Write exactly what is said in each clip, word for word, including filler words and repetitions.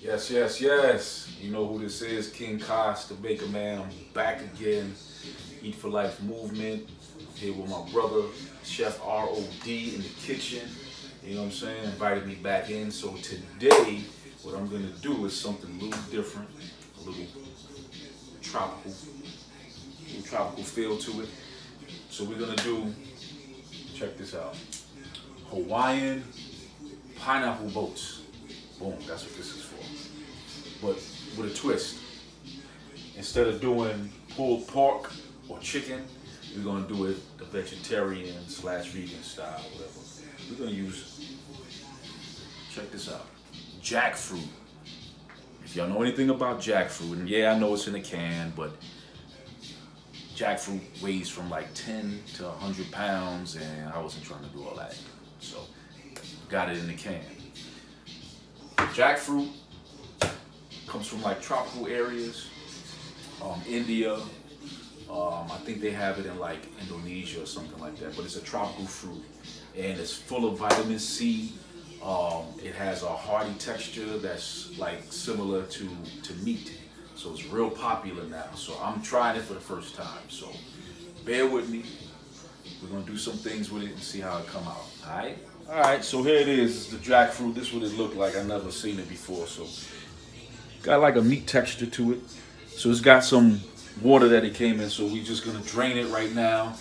Yes, yes, yes. You know who this is, King Koss, the Baker Man. I'm back again. Eat for Life Movement. Here with my brother, Chef R O D in the kitchen. You know what I'm saying? Invited me back in. So today, what I'm gonna do is something a little different, a little tropical, a little tropical feel to it. So we're gonna do, check this out, Hawaiian pineapple boats. Boom, that's what this is for. But with a twist. Instead of doing pulled pork or chicken, we're gonna do it the vegetarian slash vegan style, whatever. We're gonna use, check this out, jackfruit. If y'all know anything about jackfruit, and yeah, I know it's in a can, but jackfruit weighs from like ten to a hundred pounds, and I wasn't trying to do all that. So, got it in the can. Jackfruit comes from like tropical areas, um, India, um, I think they have it in like Indonesia or something like that, but it's a tropical fruit and it's full of vitamin C. Um, it has a hearty texture that's like similar to, to meat, so it's real popular now. So I'm trying it for the first time, so bear with me. We're gonna do some things with it and see how it come out, all right? All right, so here it is, it's the jackfruit. This is what it looked like. I've never seen it before, so got like a meat texture to it. So it's got some water that it came in, so we're just gonna drain it right now.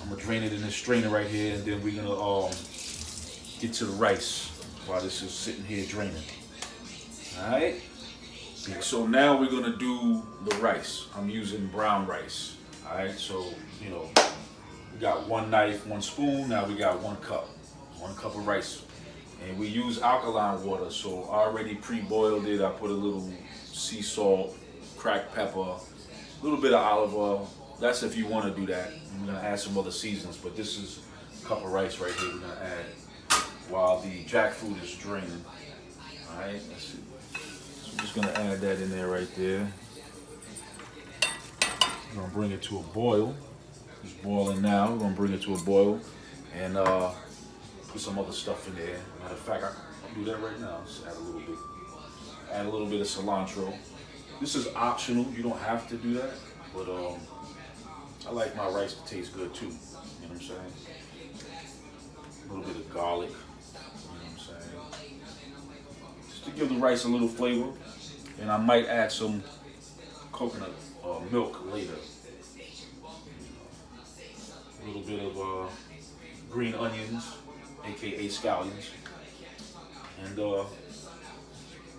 I'm gonna drain it in this strainer right here, and then we're gonna um, get to the rice while this is sitting here draining. All right, so now we're gonna do the rice. I'm using brown rice, all right? So, you know, we got one knife, one spoon, now we got one cup. One cup of rice, and we use alkaline water. So I already pre-boiled it. I put a little sea salt, cracked pepper, a little bit of olive oil. That's if you want to do that. I'm gonna add some other seasons, but this is a cup of rice right here. We're gonna add while the jackfruit is draining. All right, let's see. So I'm just gonna add that in there right there. I'm gonna bring it to a boil. It's boiling now. We're gonna bring it to a boil, and uh. put some other stuff in there. Matter of fact, I can do that right now. Just add a little bit. Add a little bit of cilantro. This is optional. You don't have to do that. But um, I like my rice to taste good too. You know what I'm saying? A little bit of garlic. You know what I'm saying? Just to give the rice a little flavor. And I might add some coconut uh, milk later. A little bit of uh, green onions, A K A scallions, and uh,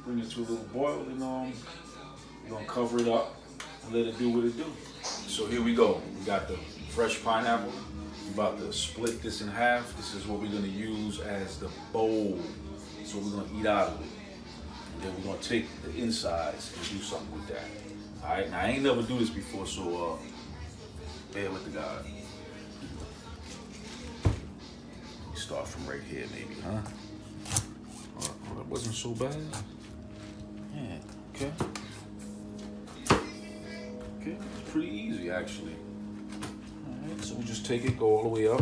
bring it to a little boil, and um, we're gonna cover it up and let it do what it do. So here we go. We got the fresh pineapple. I'm about to split this in half. This is what we're gonna use as the bowl. So we're gonna eat out of it, and then we're gonna take the insides and do something with that. All right. Now I ain't never do this before, so uh, bear with the guy. Start from right here, maybe, huh? Oh, well, that wasn't so bad. Yeah, okay. Okay, it's pretty easy, actually. All right, so we'll just take it, go all the way up.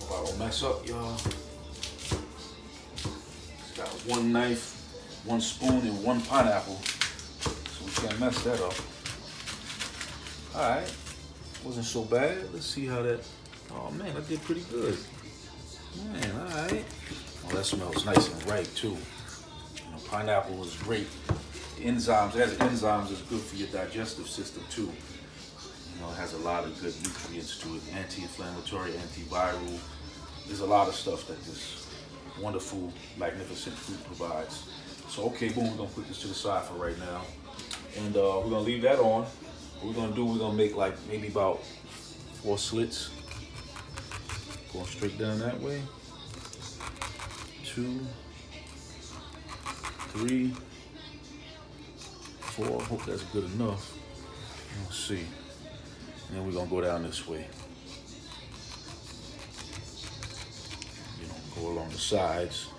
Hope I don't mess up, y'all. It's got one knife, one spoon, and one pineapple, so we can't mess that up. All right, wasn't so bad. Let's see how that. Oh man, I did pretty good. Man, all right. Oh, that smells nice and ripe too. You know, pineapple is great. The enzymes, it has enzymes, it's good for your digestive system too. You know, it has a lot of good nutrients to it, anti-inflammatory, antiviral. There's a lot of stuff that this wonderful, magnificent fruit provides. So okay, boom, we're gonna put this to the side for right now. And uh, we're gonna leave that on. What we're gonna do, we're gonna make like maybe about four slits. Going straight down that way. Two, three, four. I hope that's good enough. Let's see. And then we're gonna go down this way. You know, go along the sides.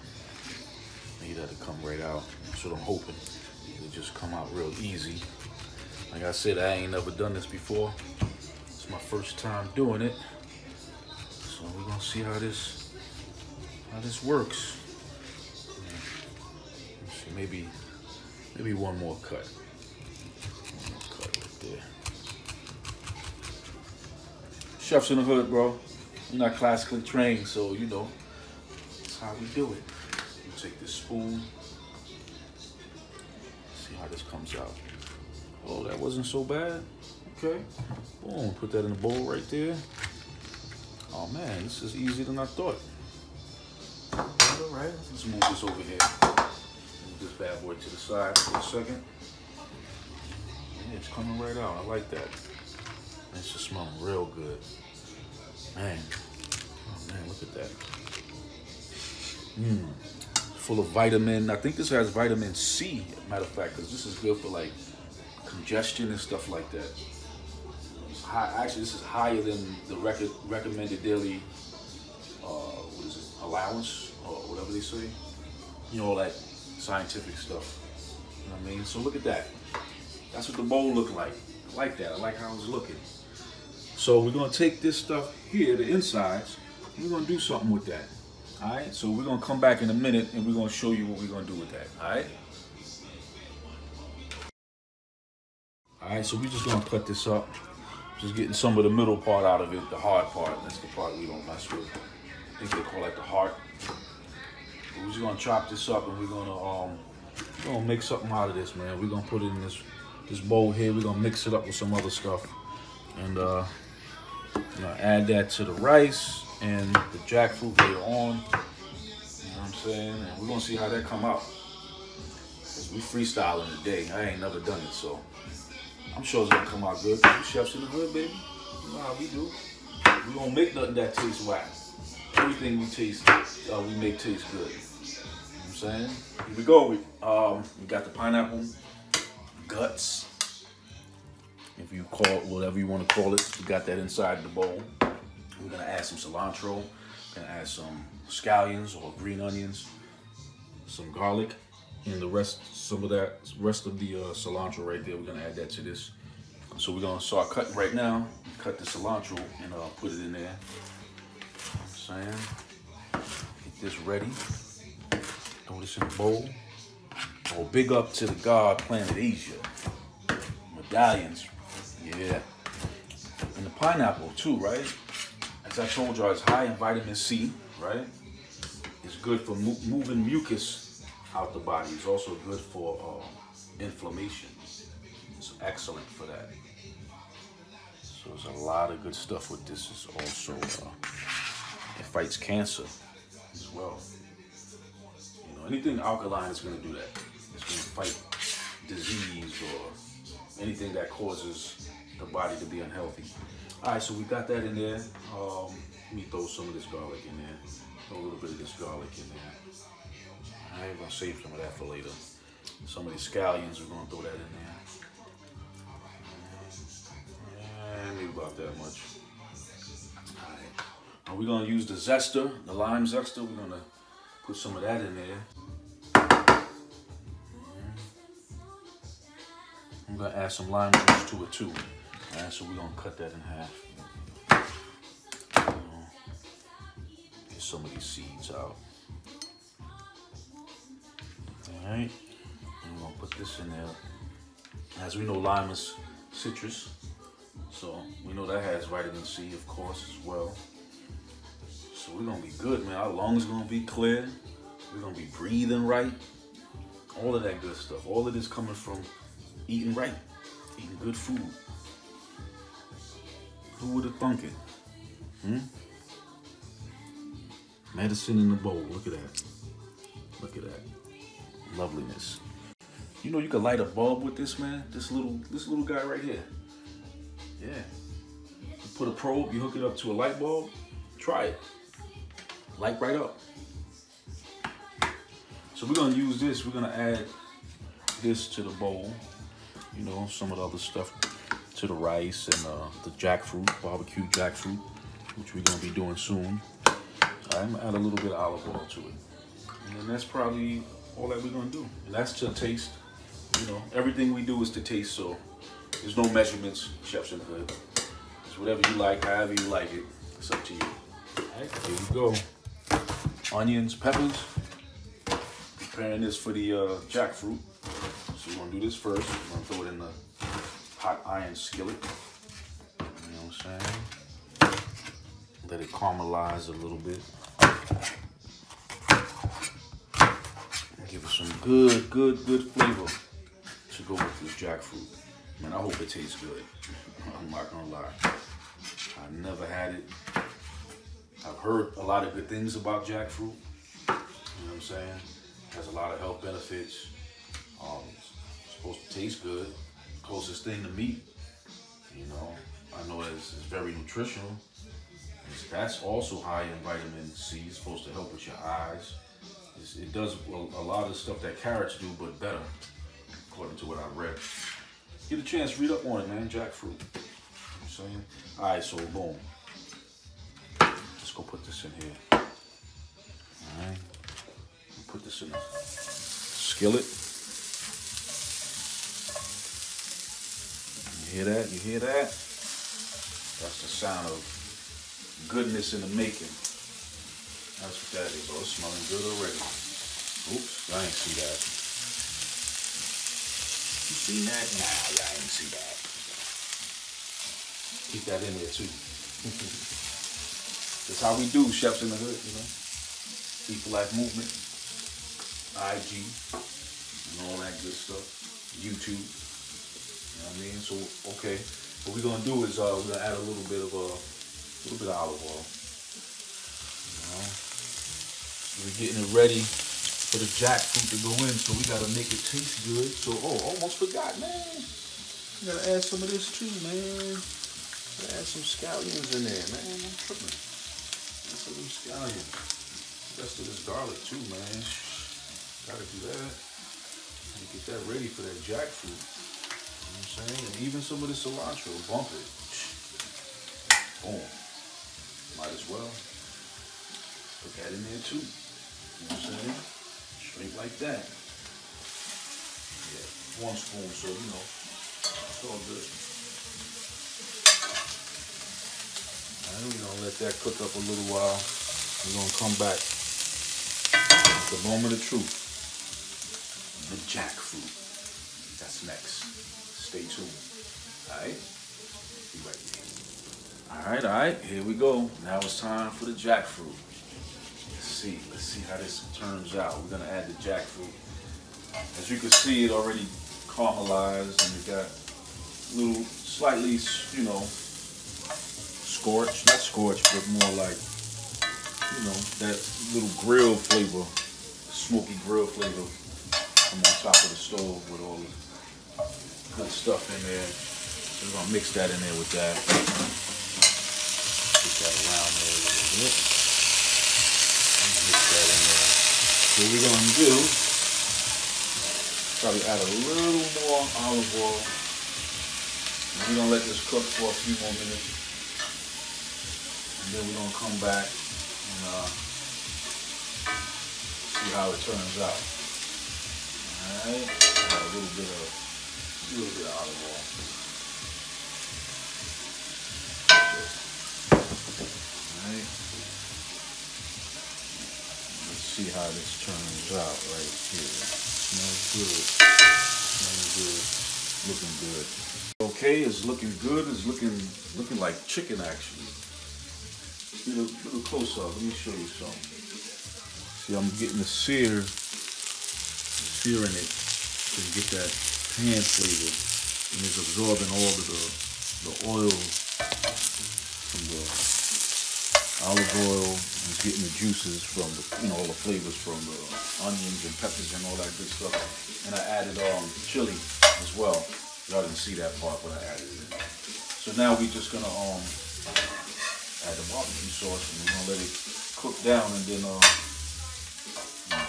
Need that to come right out. That's what I'm hoping. It'll just come out real easy. Like I said, I ain't never done this before. It's my first time doing it. So we're gonna see how this how this works. maybe maybe one more cut. One more cut right there. Chefs in the Hood, bro. I'm not classically trained, so you know that's how we do it. You take this spoon. See how this comes out. Oh, that wasn't so bad. Okay. Boom. Put that in the bowl right there. Oh man, this is easier than I thought. Alright, let's move this over here. Move this bad boy to the side for a second. Yeah, it's coming right out. I like that. It's just smelling real good. Man. Oh man, look at that. Mmm. Full of vitamin. I think this has vitamin C, matter of fact, because this is good for like congestion and stuff like that. It's high, actually, this is higher than the record, recommended daily uh, what is it, allowance or whatever they say. You know, all that scientific stuff. You know what I mean? So look at that. That's what the bowl looked like. I like that. I like how it's looking. So we're going to take this stuff here, the insides, and we're going to do something with that. All right? So we're going to come back in a minute, and we're going to show you what we're going to do with that. All right? All right, so we're just going to cut this up. Just getting some of the middle part out of it, the hard part. That's the part we don't mess with. I think they call that the heart. But we're just going to chop this up, and we're going to um, we're going to make something out of this, man. We're going to put it in this, this bowl here. We're going to mix it up with some other stuff. And uh, you know, add that to the rice and the jackfruit later on. You know what I'm saying? And we're going to see how that come out. Because we freestyling today. I ain't never done it, so I'm sure it's going to come out good. Chefs in the Hood, baby. You know how we do. We don't make nothing that tastes whack. Everything we taste, uh, we make taste good. You know what I'm saying? Here we go. We, um, we got the pineapple guts. If you call it whatever you want to call it, we got that inside the bowl. We're gonna add some cilantro, we're gonna add some scallions or green onions, some garlic, and the rest, some of that, rest of the uh, cilantro right there. We're gonna add that to this. So we're gonna start cutting right now. Cut the cilantro and uh, put it in there. You know what I'm saying, get this ready. Throw this in the bowl. Oh, big up to the god Planet Asia. Medallions. Yeah, and the pineapple too, right? As I told y'all, it's high in vitamin C, right? It's good for mo moving mucus out the body. It's also good for uh, inflammation. It's excellent for that. So there's a lot of good stuff with this. It's also, uh, it fights cancer as well. You know, anything alkaline is gonna do that. It's gonna fight disease or anything that causes the body to be unhealthy. All right, so we got that in there. Um, let me throw some of this garlic in there. Throw a little bit of this garlic in there. All right, we're gonna save some of that for later. Some of these scallions, we're gonna throw that in there. Yeah, maybe about that much. All right, now we're gonna use the zester, the lime zester. We're gonna put some of that in there. I'm gonna add some lime juice to it too. All right, so we're gonna cut that in half. You know, get some of these seeds out. All right, I'm gonna put this in there. As we know, lime is citrus, so we know that has vitamin C, of course, as well. So we're gonna be good, man. Our lungs gonna be clear. We're gonna be breathing right. All of that good stuff. All of this coming from eating right, eating good food. Who would have thunk it? Hmm? Medicine in the bowl. Look at that. Look at that. Loveliness. You know you could light a bulb with this, man. This little, this little guy right here. Yeah. You put a probe. You hook it up to a light bulb. Try it. Light right up. So we're gonna use this. We're gonna add this to the bowl. You know, some of the other stuff to the rice and uh, the jackfruit, barbecue jackfruit, which we're going to be doing soon. I'm going to add a little bit of olive oil to it. And that's probably all that we're going to do. And that's to taste. You know, everything we do is to taste, so there's no measurements, Chefs in the Hood. It's whatever you like, however you like it. It's up to you. All right, here we go. Onions, peppers. Preparing this for the uh, jackfruit. So we're gonna do this first. We're gonna throw it in the hot iron skillet. You know what I'm saying? Let it caramelize a little bit. Give it some good, good, good flavor to go with this jackfruit. Man, I hope it tastes good. I'm not gonna lie. I never had it. I've heard a lot of good things about jackfruit. You know what I'm saying? It has a lot of health benefits. Um, it's supposed to taste good. Closest thing to meat. You know, I know it's, it's very nutritional. It's, that's also high in vitamin C. It's supposed to help with your eyes. It's, it does well, a lot of the stuff that carrots do, but better, according to what I read. Get a chance, read up on it, man. Jackfruit. You know what I'm saying? All right, so boom. Let's go put this in here. All right. Put this in the skillet. You hear that? You hear that? That's the sound of goodness in the making. That's what that is. Oh, it's smelling good already. Oops, I ain't see that. You see that? Nah, y'all ain't see that. Keep that in there too. That's how we do, Chefs in the Hood, you know. Eat for Life Movement. I G and all that good stuff, YouTube, you know what I mean? So, okay, what we're gonna do is uh, we're gonna add a little bit of a uh, little bit of olive oil, you know? So we're getting it ready for the jackfruit to go in, so we gotta make it taste good. So, oh, almost forgot, man. We gotta add some of this too, man. We gotta add some scallions in there, man. I'm tripping. Add some of these scallions. The rest of this garlic too, man. Gotta do that. And get that ready for that jackfruit. You know what I'm saying? And even some of the cilantro, bump it. Boom. Might as well. Put that in there too. You know what I'm saying? Straight like that. Yeah, one spoon, so you know, it's all good. Now we're gonna let that cook up a little while. We're gonna come back. The moment of truth. The jackfruit. That's next. Stay tuned. Alright? Be right here. Alright, alright. Here we go. Now it's time for the jackfruit. Let's see. Let's see how this turns out. We're going to add the jackfruit. As you can see, it already caramelized and it got a little slightly, you know, scorched. Not scorched, but more like, you know, that little grill flavor. Smoky grill flavor. I'm on top of the stove with all the good stuff in there. So we're gonna mix that in there with that. Put that around there a little bit. Mix that in there. So what we're gonna do, probably add a little more olive oil. And we're gonna let this cook for a few more minutes. And then we're gonna come back and uh, see how it turns out. Alright, add a little bit of a little bit of olive oil. Alright. Let's see how this turns out right here. Smells good. Smells good. Looking good. Okay, it's looking good. It's looking looking like chicken actually. Little little close up. Let me show you something. See, I'm getting the sear. Searing it to get that pan flavor, and it's absorbing all of the, the oil from the olive oil, and it's getting the juices from the, you know, all the flavors from the onions and peppers and all that good stuff. And I added um, chili as well. Y'all didn't see that part, but I added it. So now we're just gonna um, add the barbecue sauce, and we're gonna let it cook down, and then uh,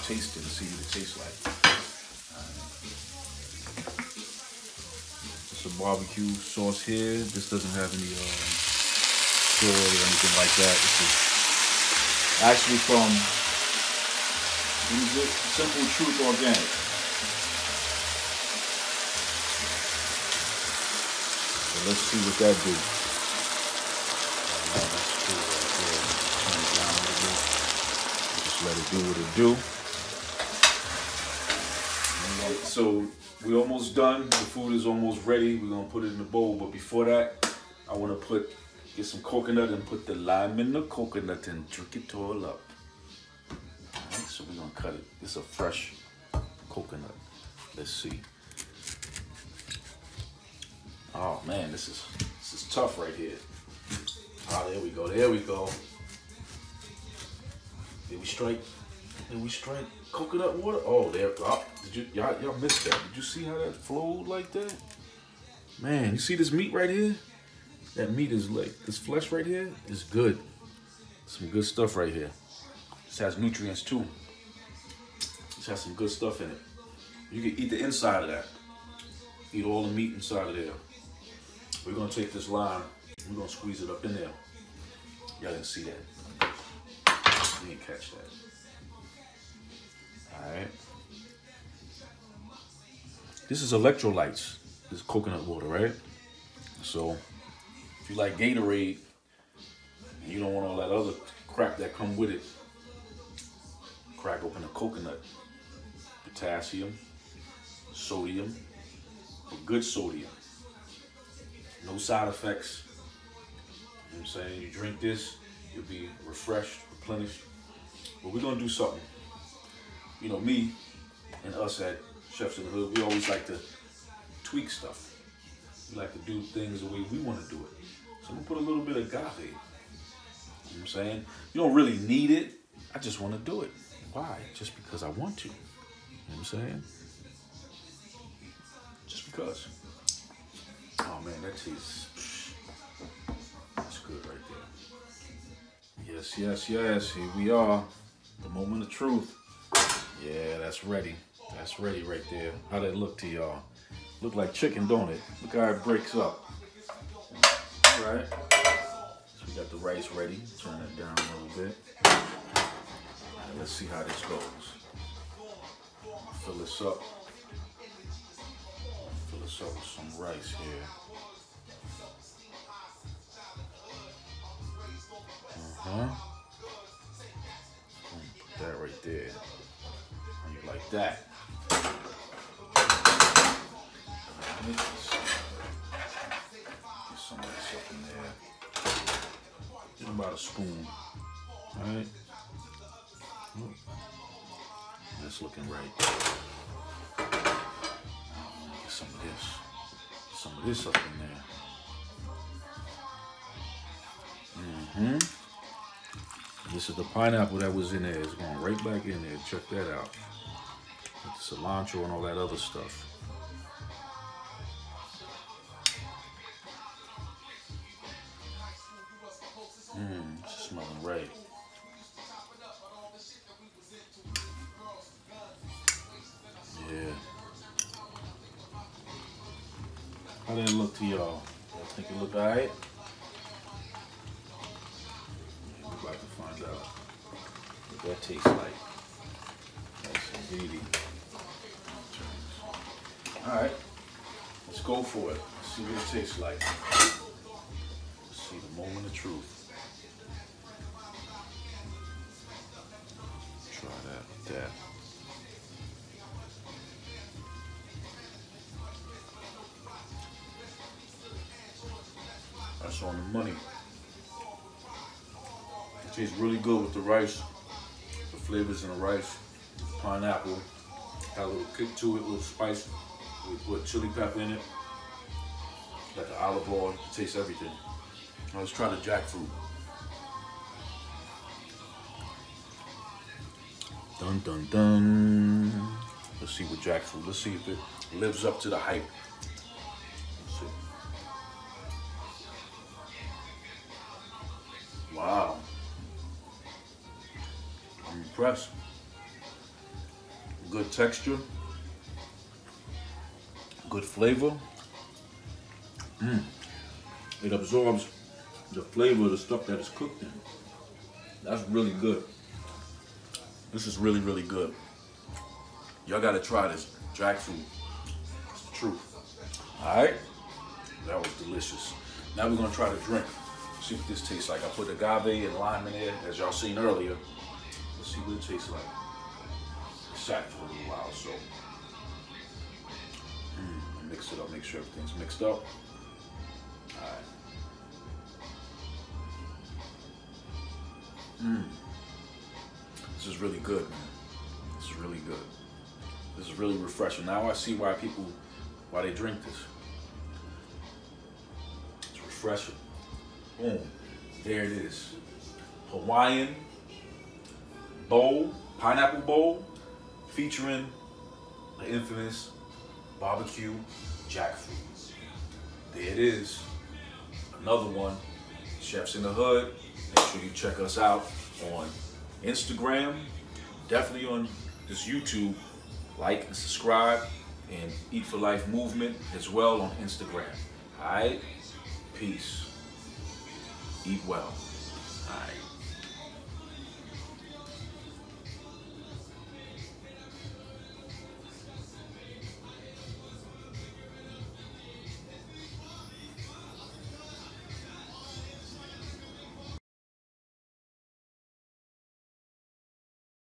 taste it and see what it tastes like. Some barbecue sauce here. This doesn't have any um, soy or anything like that. This is actually from Simple Truth Organic. So let's see what that do. That's cool right there. Turn it down a little bit. Just let it do what it do. right, so we're almost done. The food is almost ready. We're gonna put it in the bowl, but before that, I wanna put, get some coconut and put the lime in the coconut and drink it all up. All right, so we're gonna cut it. It's a fresh coconut. Let's see. Oh man, this is this is tough right here. Oh, there we go, there we go. Did we strike? Did we strike coconut water? Oh, there. Oh, did you y'all y'all missed that? Did you see how that flowed like that? Man, you see this meat right here? That meat is like this flesh right here is good. Some good stuff right here. This has nutrients too. This has some good stuff in it. You can eat the inside of that. Eat all the meat inside of there. We're gonna take this lime, we're gonna squeeze it up in there. Y'all didn't see that. You didn't catch that. All right. This is electrolytes. This is coconut water, right? So if you like Gatorade, and you don't want all that other crap that come with it, crack open a coconut. Potassium, sodium, but good sodium. No side effects. You know what I'm saying? You drink this, you'll be refreshed, replenished. But we're gonna do something. You know, me and us at Chefs in the Hood, we always like to tweak stuff. We like to do things the way we wanna do it. So I'm gonna put a little bit of agave. You know what I'm saying? You don't really need it. I just wanna do it. Why? Just because I want to. You know what I'm saying? Just because. Oh man, that tastes, that's good right there. Yes, yes, yes, here we are. The moment of truth. Yeah, that's ready. That's ready right there. How that look to y'all? Look like chicken, don't it? Look how it breaks up. All right. So we got the rice ready. Turn that down a little bit. All right, let's see how this goes. Fill this up. So some rice here. Uh-huh. Put that right there. Like that. Get some of this up in there. Get about a spoon. Alright. That's looking right. Some of this, some of this up in there. Mm-hmm. This is the pineapple that was in there. It's going right back in there. Check that out. With the cilantro and all that other stuff. Mmm, smelling right. How did it look to y'all? I think it looked alright. We're about to find out what that tastes like. That's indeedy. Alright, let's go for it. Let's see what it tastes like. Let's see the moment of truth. Try that with that. On the money. It tastes really good with the rice, the flavors in the rice, pineapple, got a little kick to it, a little spice. We put chili pepper in it, got the olive oil, it tastes everything. Now let's try the jackfruit. Dun dun dun. Let's see what jackfruit, let's see if it lives up to the hype. Wow, I'm impressed. Good texture, good flavor. Mm. It absorbs the flavor of the stuff that is cooked in. That's really good. This is really, really good. Y'all gotta try this jackfruit. It's the truth. All right, that was delicious. Now we're gonna try the drink. See what this tastes like. I put agave and lime in there, as y'all seen earlier. Let's see what it tastes like. It sat for a little while, so mix it up, make sure everything's mixed up. All right. Mm. This is really good, man. This is really good. This is really refreshing. Now I see why people, why they drink this. It's refreshing. Boom. There it is. Hawaiian bowl, pineapple bowl, featuring the infamous barbecue jackfruit. There it is. Another one. Chefs in the Hood. Make sure you check us out on Instagram. Definitely on this YouTube. Like and subscribe, and Eat for Life Movement as well on Instagram. All right, peace. Eat well. All right.